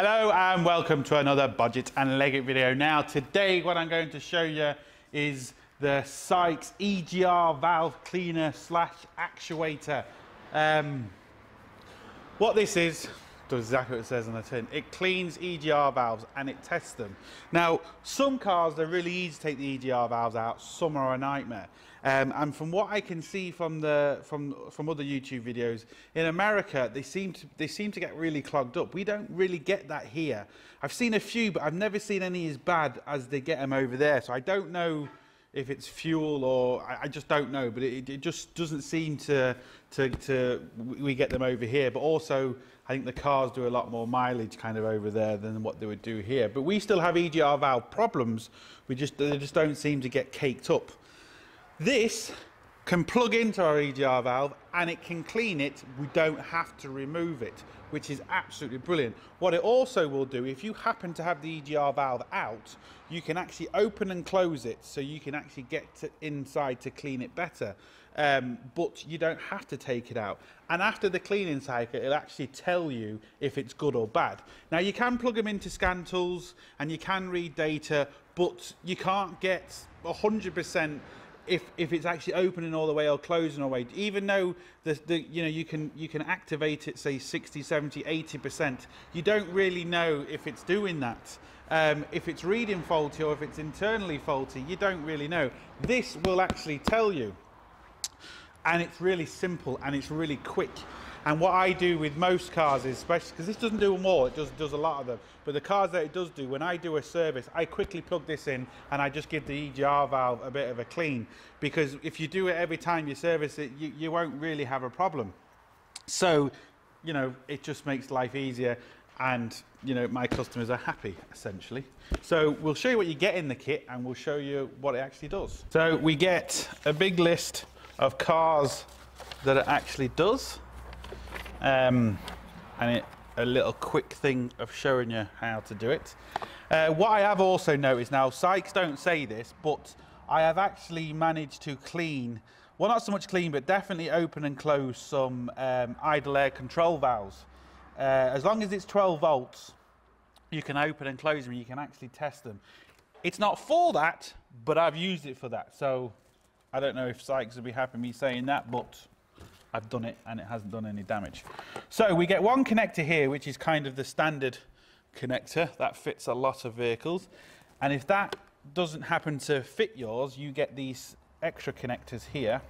Hello and welcome to another Bodgit and Leggit video. Now today what I'm going to show you is the Sykes EGR valve cleaner slash actuator. What this is, does exactly what it says on the tin. It cleans EGR valves and it tests them. Now some cars, they're really easy to take the EGR valves out, some are a nightmare. And from what I can see from other YouTube videos in America, they seem to get really clogged up. We don't really get that here. I've seen a few, but I've never seen any as bad as they get them over there. So I don't know if it's fuel or I just don't know. But it just doesn't seem we get them over here. But also, I think the cars do a lot more mileage kind of over there than what they would do here. But we still have EGR valve problems. They just don't seem to get caked up. This can plug into our EGR valve and it can clean it. We don't have to remove it, which is absolutely brilliant. What it also will do, if you happen to have the EGR valve out, you can actually open and close it so you can actually get to inside to clean it better. But you don't have to take it out. And after the cleaning cycle, it'll actually tell you if it's good or bad. Now you can plug them into scan tools and you can read data, but you can't get 100% if it's actually opening all the way or closing all the way, even though you can activate it, say 60, 70, 80%, you don't really know if it's doing that. If it's reading faulty or if it's internally faulty, you don't really know. This will actually tell you. And it's really simple and it's really quick. And what I do with most cars is, especially because this doesn't do them all, it does a lot of them, but the cars that it does do, when I do a service, I quickly plug this in and I just give the EGR valve a bit of a clean, because if you do it every time you service it, you won't really have a problem. So, you know, it just makes life easier and, you know, my customers are happy, essentially. So we'll show you what you get in the kit and we'll show you what it actually does. So we get a big list of cars that it actually does. And a little quick thing of showing you how to do it. What I have also noticed now, Sykes don't say this, but I have actually managed to clean, well, not so much clean, but definitely open and close some idle air control valves. As long as it's 12 volts, you can open and close them, you can actually test them. It's not for that, but I've used it for that. So I don't know if Sykes would be happy with me saying that, but I've done it and it hasn't done any damage. So we get one connector here, which is kind of the standard connector that fits a lot of vehicles. And if that doesn't happen to fit yours, you get these extra connectors here.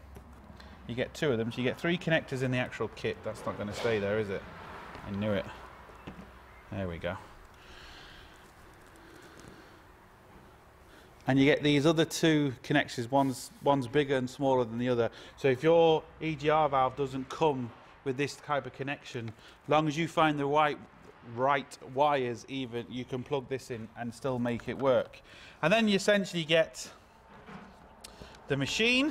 You get two of them, so you get three connectors in the actual kit. That's not going to stay there, is it? I knew it. There we go. And you get these other two connections, one's bigger and smaller than the other. So if your EGR valve doesn't come with this type of connection, as long as you find the right wires even, you can plug this in and still make it work. And then you essentially get the machine,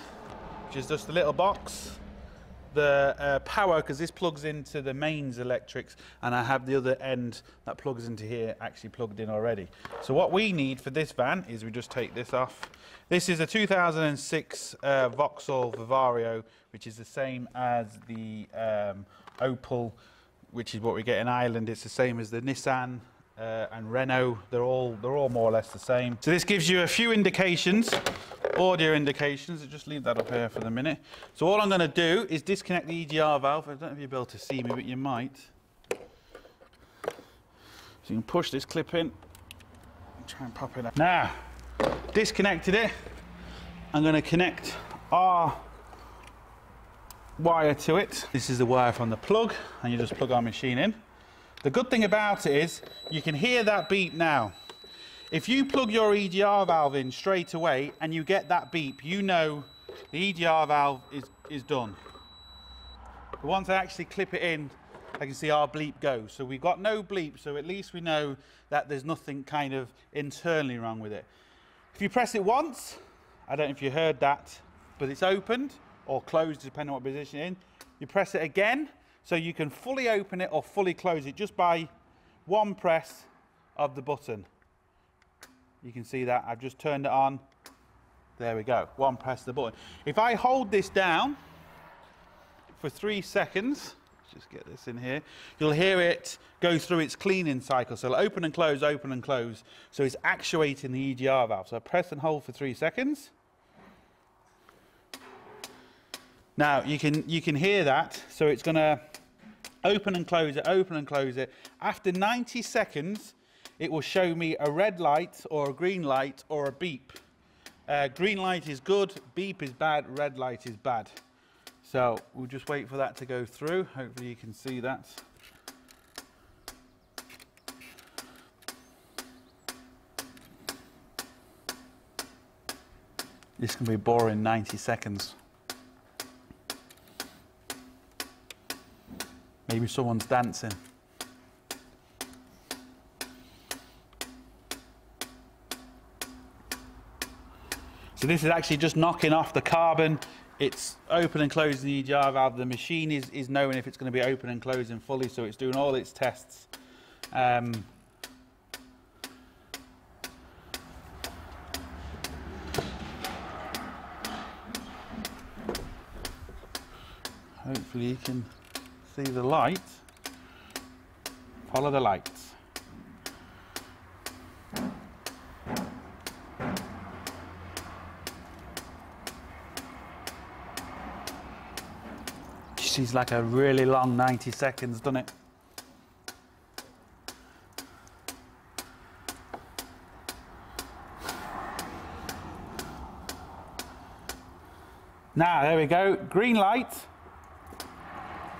which is just a little box, the power, because this plugs into the mains electrics, and I have the other end that plugs into here actually plugged in already. So what we need for this van is, we just take this off. This is a 2006 Vauxhall Vivaro, which is the same as the Opel, which is what we get in Ireland. It's the same as the Nissan and Renault. They're all more or less the same. So this gives you a few indications, audio indications. Just leave that up here for the minute. So all I'm going to do is disconnect the EGR valve. I don't know if you'll be able to see me, but you might. So you can push this clip in, try and pop it up. Now, disconnected it. I'm going to connect our wire to it. This is the wire from the plug, and you just plug our machine in. The good thing about it is you can hear that beep now. If you plug your EGR valve in straight away and you get that beep, you know the EGR valve is done. But once I actually clip it in, I can see our bleep go. So we've got no bleep, so at least we know that there's nothing kind of internally wrong with it. If you press it once, I don't know if you heard that, but it's opened or closed depending on what position you're in. You press it again, so you can fully open it or fully close it just by one press of the button. You can see that I've just turned it on. There we go, one press of the button. If I hold this down for 3 seconds, just get this in here. You'll hear it go through its cleaning cycle. So it'll open and close, open and close. So it's actuating the EGR valve. So press and hold for 3 seconds. Now you can hear that. So it's going to open and close it, open and close it. After 90 seconds, it will show me a red light or a green light or a beep. Green light is good, beep is bad, red light is bad. So we'll just wait for that to go through. Hopefully you can see that. This can be boring 90 seconds. Maybe someone's dancing. So this is actually just knocking off the carbon. It's open and closing the EGR valve. The machine is knowing if it's going to be open and closing fully, so it's doing all its tests. Hopefully you can see the light. Follow the lights. She's like a really long 90 seconds, doesn't it? Now, there we go, green light,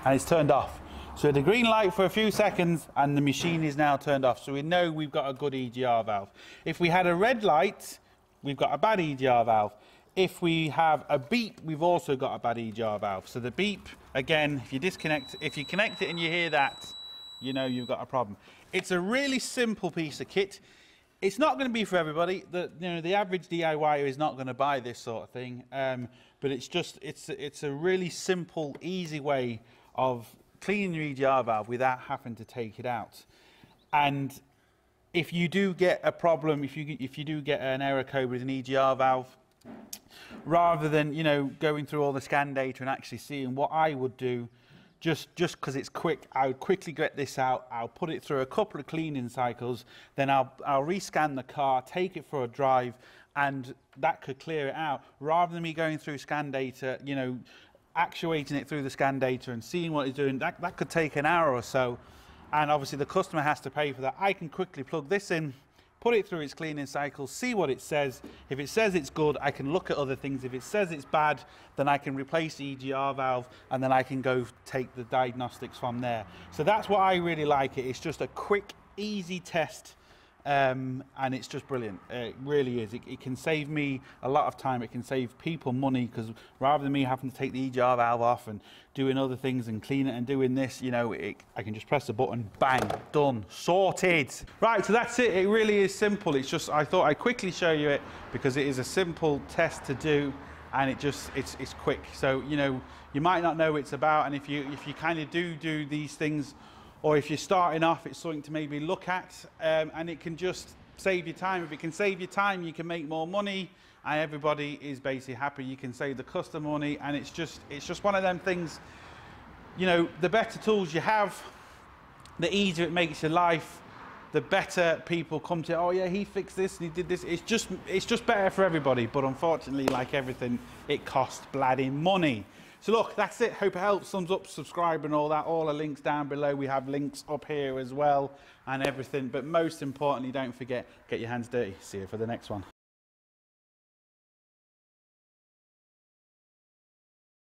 and it's turned off. So the green light for a few seconds, and the machine is now turned off. So we know we've got a good EGR valve. If we had a red light, we've got a bad EGR valve. If we have a beep, we've also got a bad EGR valve. So the beep, again, if you connect it and you hear that, you know you've got a problem. It's a really simple piece of kit. It's not going to be for everybody. The average DIYer is not going to buy this sort of thing. But it's a really simple, easy way of cleaning your EGR valve without having to take it out. And if you do get a problem, if you do get an error code with an EGR valve, rather than going through all the scan data and actually seeing what I would do, just because it's quick, I would quickly get this out. I'll put it through a couple of cleaning cycles, then I'll rescan the car, take it for a drive, and that could clear it out, rather than me going through scan data, actuating it through the scan data and seeing what it's doing. That could take an hour or so, and obviously the customer has to pay for that. I can quickly plug this in, put it through its cleaning cycle, see what it says. If it says it's good, I can look at other things. If it says it's bad, then I can replace the EGR valve, and then I can go take the diagnostics from there. So that's what I really like it. It's just a quick, easy test, and it's just brilliant. It really is. It can save me a lot of time. It can save people money, because rather than me having to take the EGR valve off and doing other things and clean it and doing this, I can just press the button, bang, done, sorted. Right, so that's it. It really is simple. It's just, I thought I'd quickly show you it because it is a simple test to do, and it's quick. So, you might not know what it's about, and if you kind of do these things, or if you're starting off, it's something to maybe look at, and it can just save your time. If it can save your time, you can make more money, and everybody is basically happy. You can save the customer money, and it's just one of them things. The better tools you have, the easier it makes your life, the better people come to, oh yeah, he fixed this and he did this. It's just better for everybody, but unfortunately, like everything, it costs bloody money. So look, that's it. Hope it helps. Thumbs up, subscribe and all that. All the links down below. We have links up here as well and everything. But most importantly, don't forget, get your hands dirty. See you for the next one.